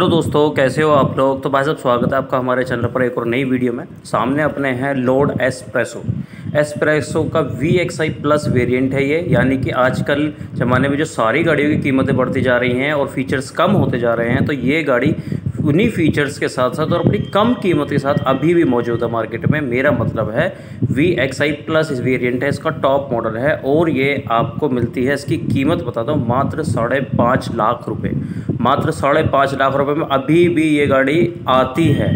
Hello दोस्तों, कैसे हो आप लोग। तो भाई साहब स्वागत है आपका हमारे चैनल पर एक और नई वीडियो में। सामने अपने हैं लोड एस-प्रेसो का VXi प्लस वेरिएंट है ये। यानी कि आजकल ज़माने में जो सारी गाड़ियों की कीमतें बढ़ती जा रही हैं और फीचर्स कम होते जा रहे हैं, तो ये गाड़ी उन्हीं फीचर्स के साथ साथ और अपनी कम कीमत के साथ अभी भी मौजूद है मार्केट में। मेरा मतलब है VXi प्लस इस वेरिएंट है, इसका टॉप मॉडल है और ये आपको मिलती है, इसकी कीमत बताता हूँ, मात्र 5.5 लाख रुपए। मात्र 5.5 लाख रुपए में अभी भी ये गाड़ी आती है।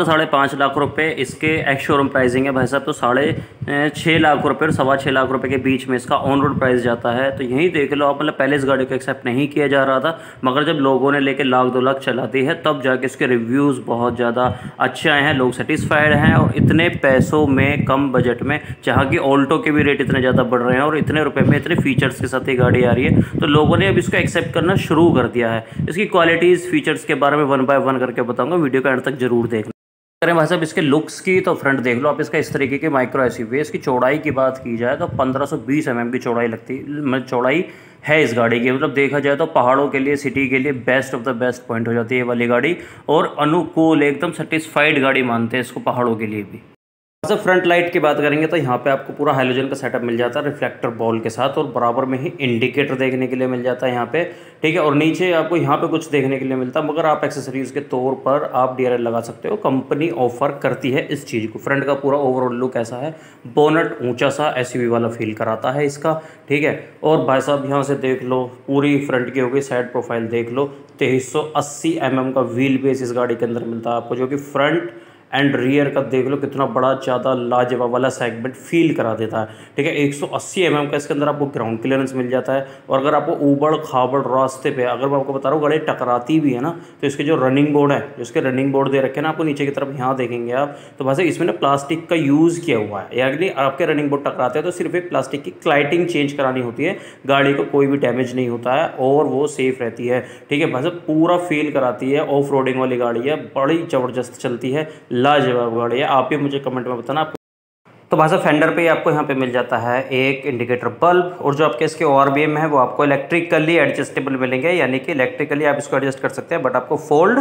5.5 लाख रुपए इसके एक्स शोरूम प्राइसिंग है भाई साहब। तो 6.5 लाख रुपए और 6.25 लाख रुपए के बीच में इसका ऑन रोड प्राइस जाता है। तो यही देख लो आप, मतलब पहले इस गाड़ी को एक्सेप्ट नहीं किया जा रहा था, मगर जब लोगों ने लेके 1-2 लाख चलाती है तब जाके इसके रिव्यूज़ बहुत ज़्यादा अच्छे आए हैं, लोग सेटिस्फाइड हैं। और इतने पैसों में, कम बजट में, जहाँ कि ऑल्टो के भी रेट इतने ज़्यादा बढ़ रहे हैं और इतने रुपये में इतने फीचर्स के साथ ये गाड़ी आ रही है, तो लोगों ने अब इसको एक्सेप्ट करना शुरू कर दिया है। इसकी क्वालिटीज़, फीचर्स के बारे में 1 बाय 1 करके बताऊँगा, वीडियो के अंत तक जरूर देखना। करें भाई साहब इसके लुक्स की, तो फ्रंट देख लो आप इसका, इस तरीके के माइक्रो एसयूवी। इसकी चौड़ाई की बात की जाए तो 1520 mm की चौड़ाई चौड़ाई है इस गाड़ी की। मतलब देखा जाए तो पहाड़ों के लिए, सिटी के लिए best of the best point हो जाती है ये वाली गाड़ी और अनुकूल, एकदम सेटिस्फाइड गाड़ी मानते हैं इसको पहाड़ों के लिए भी। सर फ्रंट लाइट की बात करेंगे तो यहाँ पे आपको पूरा हैलोजन का सेटअप मिल जाता है रिफ्लेक्टर बॉल के साथ, और बराबर में ही इंडिकेटर देखने के लिए मिल जाता है यहाँ पे, ठीक है। और नीचे आपको यहाँ पे कुछ देखने के लिए मिलता है, मगर आप एक्सेसरीज के तौर पर आप DRL लगा सकते हो, कंपनी ऑफर करती है इस चीज़ को। फ्रंट का पूरा ओवरऑल लुक ऐसा है, बोनट ऊँचा सा SUV वाला फील कराता है इसका, ठीक है। और भाई साहब यहाँ से देख लो, पूरी फ्रंट की हो गई, साइड प्रोफाइल देख लो। 2380 mm का व्हील बेस इस गाड़ी के अंदर मिलता है आपको, जो कि फ्रंट एंड रियर का देख लो कितना बड़ा, ज़्यादा लाजवाब वाला सेगमेंट फील करा देता है, ठीक है। 180 mm का इसके अंदर आपको ग्राउंड क्लियरेंस मिल जाता है। और अगर आपको ऊबड़ खाबड़ रास्ते पे, अगर मैं आपको बता रहा हूँ गाड़ी टकराती भी है ना, तो इसके जो रनिंग बोर्ड है, जो इसके रनिंग बोर्ड दे रखे हैं ना आपको नीचे की तरफ, यहाँ देखेंगे आप तो भाई इसमें ना प्लास्टिक का यूज़ किया हुआ है। यानी आपके रनिंग बोर्ड टकराते हैं तो सिर्फ एक प्लास्टिक की क्लाइटिंग चेंज करानी होती है, गाड़ी को कोई भी डैमेज नहीं होता है और वो सेफ रहती है, ठीक है। भाई साहब पूरा फील कराती है, ऑफ रोडिंग वाली गाड़ी है, बड़ी ज़बरदस्त चलती है, लाजवाब गाड़ी है। आप ही मुझे कमेंट में बताना। तो भाई साहब फेंडर पे आपको यहाँ पे मिल जाता है एक इंडिकेटर बल्ब, और जो आपके इसके ORBM है वो आपको इलेक्ट्रिकली एडजस्टेबल मिलेंगे। यानी कि इलेक्ट्रिकली आप इसको एडजस्ट कर सकते हैं, बट आपको फोल्ड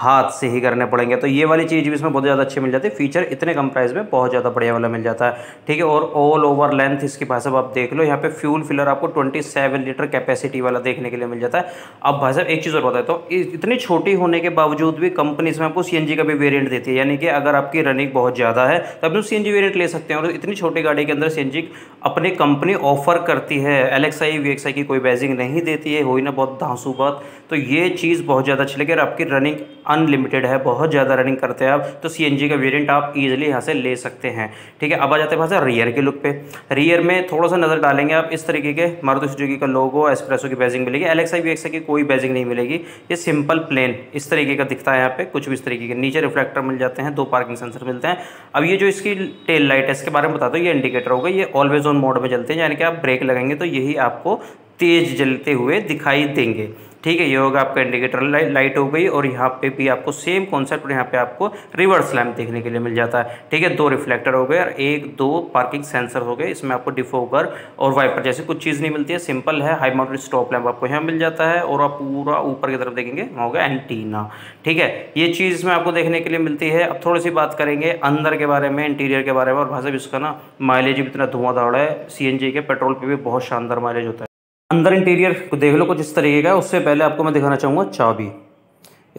हाथ से ही करने पड़ेंगे। तो ये वाली चीज़ भी इसमें बहुत ज़्यादा अच्छी मिल जाती है, फीचर इतने कम प्राइस में बहुत ज़्यादा बढ़िया वाला मिल जाता है, ठीक है। और ऑल ओवर लेंथ इसकी भाई साहब आप देख लो, यहाँ पे फ्यूल फिलर आपको 27 लीटर कैपेसिटी वाला देखने के लिए मिल जाता है। अब भाई साहब एक चीज़ और बताए तो इतनी छोटी होने के बावजूद भी कंपनी इसमें आपको CNG का भी वेरियंट देती है। यानी कि अगर आपकी रनिंग बहुत ज़्यादा है तो आप CNG वेरियंट ले सकते हैं। और इतनी छोटी गाड़ी के अंदर CNG अपनी कंपनी ऑफर करती है, LXi VXi की कोई बैजिंग नहीं देती है, हो ही ना बहुत धांसू बात। तो ये चीज़ बहुत ज़्यादा अच्छी लगी। और आपकी रनिंग अनलिमिटेड है, बहुत ज़्यादा रनिंग करते हैं आप, तो CNG का वेरिएंट आप ईजिली यहाँ से ले सकते हैं, ठीक है। अब आ जाते हैं भाई रियर के लुक पे। रियर में थोड़ा सा नज़र डालेंगे आप, इस तरीके के मारुति सुजुकी का लोगो, एस्प्रेसो की बैजिंग मिलेगी, LXi VXi की कोई बैजिंग नहीं मिलेगी। ये सिंपल प्लेन इस तरीके का दिखता है यहाँ पे, कुछ भी इस तरीके के। नीचे रिफ्लेक्टर मिल जाते हैं, 2 पार्किंग सेंसर मिलते हैं। अब ये जो इसकी टेल लाइट है इसके बारे में बताता हूँ, ये इंडिकेटर होगा, ये ऑलवेज ऑन मोड में चलते हैं। यानी कि आप ब्रेक लगाएंगे तो यही आपको तेज़ जलते हुए दिखाई देंगे, ठीक है। ये होगा आपका इंडिकेटर लाइट हो गई। और यहाँ पे भी आपको सेम कॉन्सेप्ट, यहाँ पे आपको रिवर्स लैम्प देखने के लिए मिल जाता है, ठीक है। 2 रिफ्लेक्टर हो गए और 1-2 पार्किंग सेंसर हो गए। इसमें आपको डिफोगर और वाइपर जैसे कुछ चीज़ नहीं मिलती है, सिंपल है। हाई माउंटेड स्टॉप लैम्प आपको यहाँ मिल जाता है। और आप पूरा ऊपर की तरफ देखेंगे वहाँ होगा एंटीना, ठीक है। ये चीज़ इसमें आपको देखने के लिए मिलती है। अब थोड़ी सी बात करेंगे अंदर के बारे में, इंटीरियर के बारे में। और भाई साहब इसका ना माइलेज भी इतना धुआंधार है, CNG के पेट्रोल पर भी बहुत शानदार माइलेज होता है। अंदर इंटीरियर को देख लो कुछ इस तरीके का। उससे पहले आपको मैं दिखाना चाहूँगा चाबी,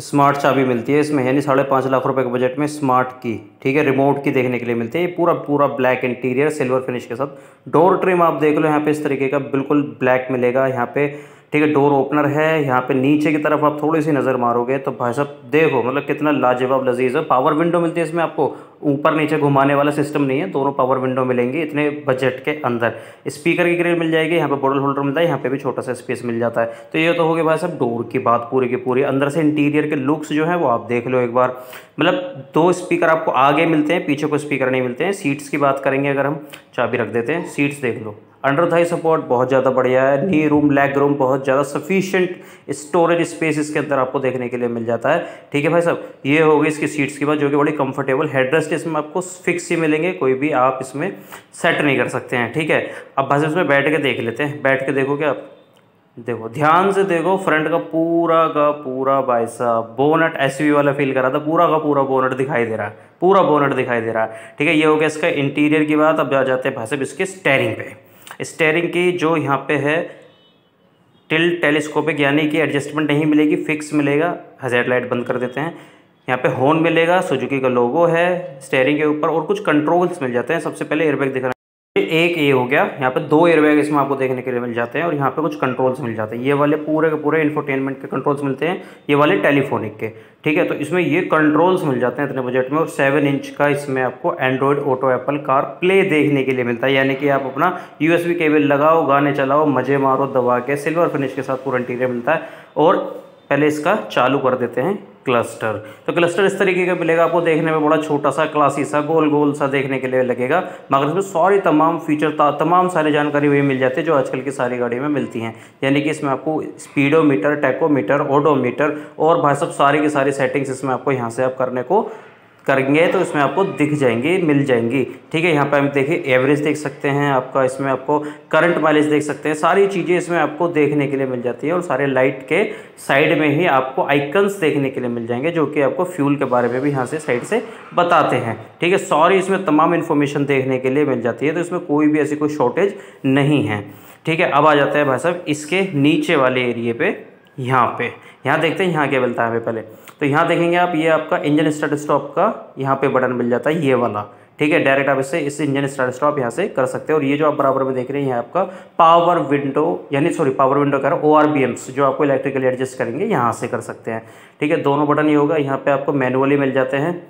स्मार्ट चाबी मिलती है इसमें, यानी 5.5 लाख रुपए के बजट में स्मार्ट की, ठीक है। रिमोट की देखने के लिए मिलती है। ये पूरा ब्लैक इंटीरियर सिल्वर फिनिश के साथ। डोर ट्रिम आप देख लो यहाँ पे इस तरीके का बिल्कुल ब्लैक मिलेगा यहाँ पे, ठीक है। डोर ओपनर है यहाँ पे। नीचे की तरफ आप थोड़ी सी नज़र मारोगे तो भाई साहब देखो, मतलब कितना लाजवाब लजीज है। पावर विंडो मिलती है इसमें आपको, ऊपर नीचे घुमाने वाला सिस्टम नहीं है, दोनों पावर विंडो मिलेंगी इतने बजट के अंदर। स्पीकर की ग्रिल मिल जाएगी यहाँ पे, बॉटल होल्डर मिलता है यहाँ पे, भी छोटा सा स्पेस मिल जाता है। तो ये तो हो गया भाई साहब डोर की बात पूरी की पूरी। अंदर से इंटीरियर के लुक्स जो है वो आप देख लो एक बार। मतलब 2 स्पीकर आपको आगे मिलते हैं, पीछे को स्पीकर नहीं मिलते हैं। सीट्स की बात करेंगे, अगर हम चाबी रख देते हैं, सीट्स देख लो, अंडर थाई सपोर्ट बहुत ज़्यादा बढ़िया है। नी रूम, लेग रूम बहुत ज़्यादा सफिशिएंट स्टोरेज स्पेस इसके अंदर आपको देखने के लिए मिल जाता है, ठीक है भाई साहब। ये हो गई इसकी सीट्स की बात, जो कि बड़ी कंफर्टेबल। हेडरेस्ट इसमें आपको फिक्स ही मिलेंगे, कोई भी आप इसमें सेट नहीं कर सकते हैं, ठीक है। अब भाई साहब इसमें बैठ के देख लेते हैं, बैठ के देखोगे आप देखो, ध्यान से देखो फ्रंट का पूरा भाई साहब बोनट एसयूवी वाला फील कर रहा था, पूरा का पूरा बोनट दिखाई दे रहा है, पूरा बोनट दिखाई दे रहा है। ठीक है, ये हो गया इसका इंटीरियर की बात। अब आ जाते हैं भाई साहब इसके स्टेयरिंग पे। स्टेयरिंग की जो यहाँ पे है टिल्ट टेलीस्कोपिक, यानी कि एडजस्टमेंट नहीं मिलेगी, फिक्स मिलेगा। हैज़र्ड लाइट बंद कर देते हैं। यहाँ पे हॉर्न मिलेगा, सुजुकी का लोगो है स्टेयरिंग के ऊपर, और कुछ कंट्रोल्स मिल जाते हैं। सबसे पहले एयरबैग दिख रहा है, एक ए हो गया, यहाँ पे दो एयरबैग इसमें आपको देखने के लिए मिल जाते हैं, और यहाँ पे कुछ कंट्रोल्स मिल जाते हैं। ये वाले पूरे के पूरे इंफोटेनमेंट के कंट्रोल्स मिलते हैं, ये वाले टेलीफोनिक के। ठीक है, तो इसमें ये कंट्रोल्स मिल जाते हैं इतने बजट में। और 7 इंच का इसमें आपको Android Auto Apple CarPlay देखने के लिए मिलता है, यानी कि आप अपना USB केबल लगाओ, गाने चलाओ, मजे मारो दबा के। सिल्वर फिनिश के साथ पूरा इंटीरियर मिलता है। और पहले इसका चालू कर देते हैं क्लस्टर। तो क्लस्टर इस तरीके का मिलेगा आपको, देखने में बड़ा छोटा सा, क्लासी सा, गोल गोल सा देखने के लिए लगेगा, मगर इसमें सारी तमाम फीचर, तमाम सारी जानकारी वही मिल जाती है जो आजकल की सारी गाड़ी में मिलती हैं। यानी कि इसमें आपको स्पीडोमीटर, टैकोमीटर, ओडोमीटर और भाई साहब सारी की सारी सेटिंग्स इसमें आपको यहाँ से आप करने को करेंगे तो इसमें आपको दिख जाएंगी, मिल जाएंगी। ठीक है, यहाँ पर हम देखिए एवरेज देख सकते हैं आपका, इसमें आपको करंट माइलेज देख सकते हैं, सारी चीज़ें इसमें आपको देखने के लिए मिल जाती है। और सारे लाइट के साइड में ही आपको आइकन्स देखने के लिए मिल जाएंगे जो कि आपको फ्यूल के बारे में भी यहाँ से साइड से बताते हैं। ठीक है, सारी इसमें तमाम इन्फॉर्मेशन देखने के लिए मिल जाती है, तो इसमें कोई भी ऐसी कोई शॉर्टेज नहीं है। ठीक है, अब आ जाता है भाई साहब इसके नीचे वाले एरिए पर। यहाँ देखते हैं यहाँ क्या मिलता है हमें पहले। तो यहाँ देखेंगे आप, ये आपका इंजन स्टार्ट स्टॉप का यहाँ पे बटन मिल जाता है, ये वाला। ठीक है, डायरेक्ट आप इससे इस इंजन स्टार्ट स्टॉप यहाँ से कर सकते हैं। और ये जो आप बराबर में देख रहे हैं, यहाँ आपका पावर विंडो, यानी सॉरी पावर विंडो कह रहा हूँ, ORBMs जो आपको इलेक्ट्रिकली एडजस्ट करेंगे यहाँ से कर सकते हैं। ठीक है, दोनों बटन ये होगा। यहाँ पर आपको मैनुअली मिल जाते हैं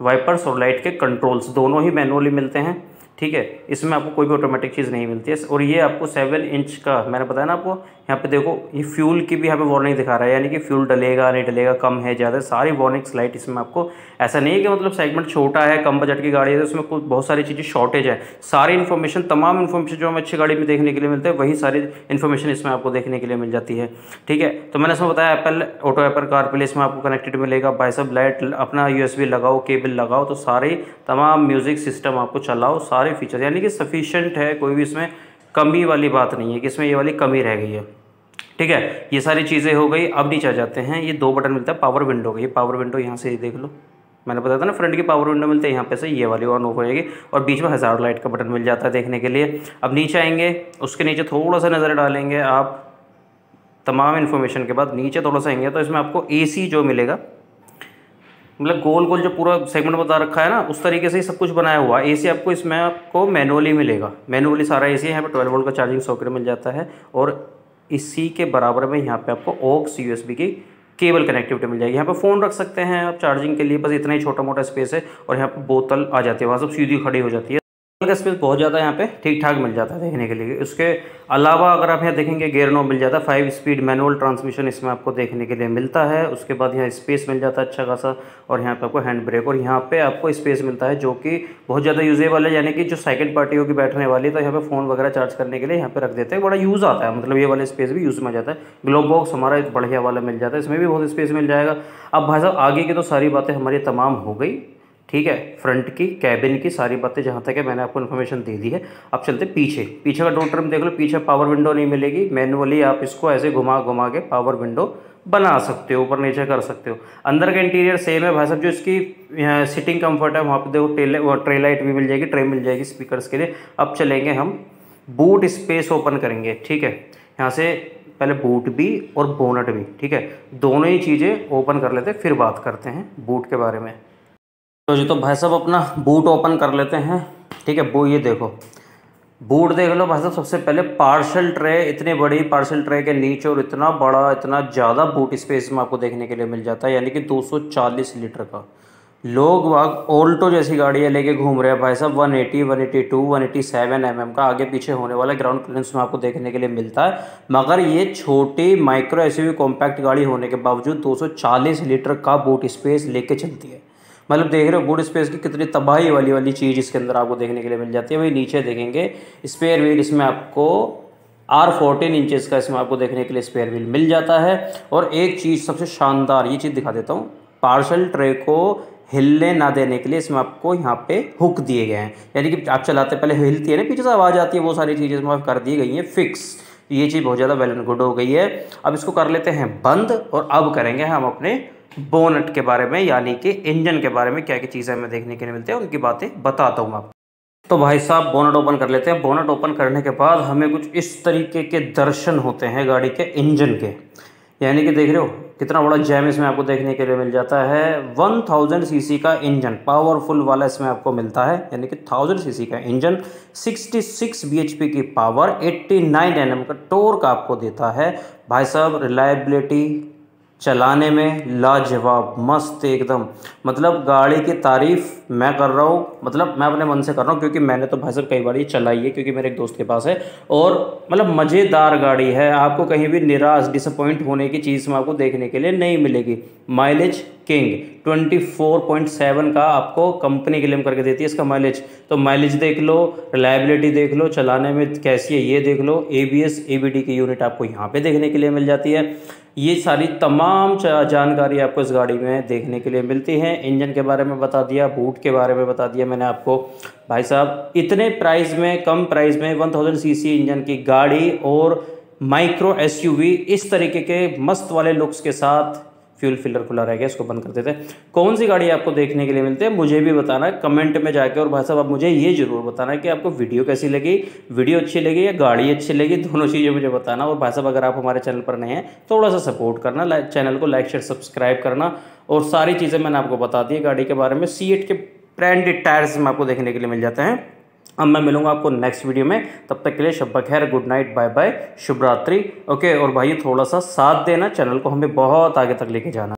वाइपर्स, और लाइट के कंट्रोल्स दोनों ही मैनुअली मिलते हैं। ठीक है, इसमें आपको कोई भी ऑटोमेटिक चीज़ नहीं मिलती है। और ये आपको 7 इंच का मैंने बताया ना आपको, यहाँ पे देखो ये फ्यूल की भी यहाँ पे वार्निंग दिखा रहा है, यानी कि फ्यूल डलेगा नहीं डलेगा, कम है ज़्यादा, सारी वार्निंग्स लाइट इसमें आपको। ऐसा नहीं है कि मतलब सेगमेंट छोटा है, कम बजट की गाड़ी है तो उसमें कुछ बहुत सारी चीज़ें शॉर्टेज है। सारी इन्फॉर्मेशन, तमाम इन्फॉर्मेशन जो हमें अच्छी गाड़ी में देखने के लिए मिलता है, वही सारी इन्फॉर्मेशन इसमें आपको देखने के लिए मिल जाती है। ठीक है, तो मैंने इसमें बताया एप्पल ऑटो, एप्पल कारप्ले इसमें आपको कनेक्टेड मिलेगा। भाई साहब लाइट अपना USB लगाओ, केबल लगाओ तो सारे तमाम म्यूजिक सिस्टम आपको चलाओ, सारे फीचर, यानी कि सफिशिएंट है, कोई भी इसमें कमी वाली बात नहीं है कि इसमें ये वाली कमी रह गई है। ठीक है, ये सारी चीज़ें हो गई। अब नीचे आ जाते हैं, ये दो बटन मिलता है पावर विंडो का। ये पावर विंडो यहाँ से देख लो, मैंने बताया था ना फ्रंट की पावर विंडो मिलती है, यहाँ पे से ये वाली ऑन ऑफ हो जाएगी। और बीच में हज़ार्ड लाइट का बटन मिल जाता है देखने के लिए। अब नीचे आएंगे, उसके नीचे थोड़ा सा नज़र डालेंगे आप तमाम इन्फॉर्मेशन के बाद, नीचे थोड़ा सा आएंगे तो इसमें आपको AC जो मिलेगा, मतलब गोल गोल जो पूरा सेगमेंट बता रखा है ना, उस तरीके से ही सब कुछ बनाया हुआ। AC आपको इसमें आपको मैनुअली मिलेगा, मैनुअली सारा AC। यहाँ पे 12 वोल्ट का चार्जिंग सॉकेट मिल जाता है, और इसी के बराबर में यहाँ पे आपको ऑक्स USB की केबल कनेक्टिविटी मिल जाएगी। यहाँ पे फ़ोन रख सकते हैं आप चार्जिंग के लिए, बस इतना ही छोटा मोटा स्पेस है। और यहाँ पर बोतल आ जाती है, वहाँ सब सीधी खड़ी हो जाती है, का स्पेस बहुत ज़्यादा यहाँ पे ठीक ठाक मिल जाता है देखने के लिए। उसके अलावा अगर आप यहाँ देखेंगे गियर नॉब मिल जाता है, 5 स्पीड मैनुअल ट्रांसमिशन इसमें आपको देखने के लिए मिलता है। उसके बाद यहाँ स्पेस मिल जाता है अच्छा खासा, और यहाँ पे आपको हैंड ब्रेक, और यहाँ पे आपको स्पेस मिलता है जो कि बहुत ज़्यादा यूजेबल है, यानी कि जो सेकेंड पार्टी होगी बैठने वाली, तो यहाँ पर फ़ोन वगैरह चार्ज करने के लिए यहाँ पर रख देते हैं, बड़ा यूज़ आता है, मतलब ये वाला स्पेस भी यूज़ में जाता है। ग्लोब बॉक्स हमारा एक बढ़िया वाला मिल जाता है, इसमें भी बहुत स्पेस मिल जाएगा। अब भाई साहब आगे की तो सारी बातें हमारी तमाम हो गई। ठीक है, फ्रंट की कैबिन की सारी बातें जहाँ तक है मैंने आपको इन्फॉर्मेशन दे दी है। अब चलते पीछे, पीछे का डोर ट्रिम देख लो, पीछे पावर विंडो नहीं मिलेगी, मैनुअली आप इसको ऐसे घुमा घुमा के पावर विंडो बना सकते हो, ऊपर नीचे कर सकते हो। अंदर का इंटीरियर सेम है भाई साहब, जो इसकी सिटिंग कंफर्ट है वहाँ पे देखो ट्रे लाइट भी मिल जाएगी, ट्रे मिल जाएगी स्पीकर्स के लिए। अब चलेंगे हम बूट स्पेस ओपन करेंगे। ठीक है, यहाँ से पहले बूट भी और बोनट भी, ठीक है दोनों ही चीज़ें ओपन कर लेते हैं, फिर बात करते हैं बूट के बारे में। तो जी तो भाई साहब अपना बूट ओपन कर लेते हैं। ठीक है, वो ये देखो बूट देख लो भाई साहब। सबसे पहले पार्सल ट्रे, इतनी बड़ी पार्सल ट्रे के नीचे और इतना बड़ा, इतना ज़्यादा बूट स्पेस में आपको देखने के लिए मिल जाता है, यानी कि 240 लीटर का। लोग वाग ऑल्टो जैसी गाड़ियाँ लेके घूम रहे हैं भाई साहब, 180, 182, 187 mm का आगे पीछे होने वाला ग्राउंड क्लियरेंस में आपको देखने के लिए मिलता है। मगर ये छोटी माइक्रो SUV कॉम्पैक्ट गाड़ी होने के बावजूद 240 लीटर का बूट स्पेस लेके चलती है, मतलब देख रहे हो बूट स्पेस की कितनी तबाही वाली चीज़ इसके अंदर आपको देखने के लिए मिल जाती है। वही नीचे देखेंगे स्पेयर व्हील, इसमें आपको R 14 इंचेस का इसमें आपको देखने के लिए स्पेयर व्हील मिल जाता है। और एक चीज़ सबसे शानदार ये चीज़ दिखा देता हूँ, पार्सल ट्रे को हिलने ना देने के लिए इसमें आपको यहाँ पे हुक दिए गए हैं, यानी कि आप चलाते पहले हिलती है ना पीछे से आवाज़ आती है, वो सारी चीज़ें इसमें कर दी गई हैं फिक्स। ये चीज़ बहुत ज़्यादा वेल एंड गुड हो गई है। अब इसको कर लेते हैं बंद और अब करेंगे हम अपने बोनट के बारे में यानी कि इंजन के बारे में क्या क्या चीज़ें हमें देखने के लिए मिलती हैं उनकी बातें बताता हूँ मैं आपको। तो भाई साहब बोनट ओपन कर लेते हैं। बोनट ओपन करने के बाद हमें कुछ इस तरीके के दर्शन होते हैं गाड़ी के इंजन के, यानी कि देख रहे हो कितना बड़ा जैम इसमें आपको देखने के लिए मिल जाता है। 1000 सीसी का इंजन पावरफुल वाला इसमें आपको मिलता है, यानी कि 1000 सीसी का इंजन 66 बीएचपी की पावर 89 एनएम का टॉर्क आपको देता है। भाई साहब रिलायबिलिटी चलाने में लाजवाब, मस्त एकदम, मतलब गाड़ी की तारीफ मैं कर रहा हूँ, मतलब मैं अपने मन से कर रहा हूँ क्योंकि मैंने तो भाई साहब कई बार ये चलाई है क्योंकि मेरे एक दोस्त के पास है। और मतलब मज़ेदार गाड़ी है, आपको कहीं भी निराश डिसअपॉइंट होने की चीज़ में आपको देखने के लिए नहीं मिलेगी। माइलेज किंग 24.7 का आपको कंपनी क्लेम करके देती है इसका माइलेज। तो माइलेज देख लो, रिलायबिलिटी देख लो, चलाने में कैसी है ये देख लो। ABS ABD की यूनिट आपको यहाँ पे देखने के लिए मिल जाती है। ये सारी तमाम जानकारी आपको इस गाड़ी में देखने के लिए मिलती है। इंजन के बारे में बता दिया, बूट के बारे में बता दिया मैंने आपको। भाई साहब इतने प्राइस में, कम प्राइस में 1000 सीसी इंजन की गाड़ी और माइक्रो SUV इस तरीके के मस्त वाले लुक्स के साथ। फ्यूल फिलर खुला रह गया, इसको बंद कर देते हैं। कौन सी गाड़ी आपको देखने के लिए मिलती है मुझे भी बताना कमेंट में जाके। और भाई साहब आप मुझे ये जरूर बताना कि आपको वीडियो कैसी लगी, वीडियो अच्छी लगी या गाड़ी अच्छी लगी, दोनों चीज़ें मुझे बताना। और भाई साहब अगर आप हमारे चैनल पर नए हैं थोड़ा सा सपोर्ट करना, चैनल को लाइक शेयर सब्सक्राइब करना। और सारी चीज़ें मैंने आपको बता दी गाड़ी के बारे में। C8 के ब्रांडेड टायर्स में आपको देखने के लिए मिल जाते हैं। अब मैं मिलूंगा आपको नेक्स्ट वीडियो में, तब तक के लिए शब्बा खैर, गुड नाइट, बाय बाय, शुभ रात्रि। ओके और भाई थोड़ा सा साथ देना, चैनल को हमें बहुत आगे तक लेके जाना।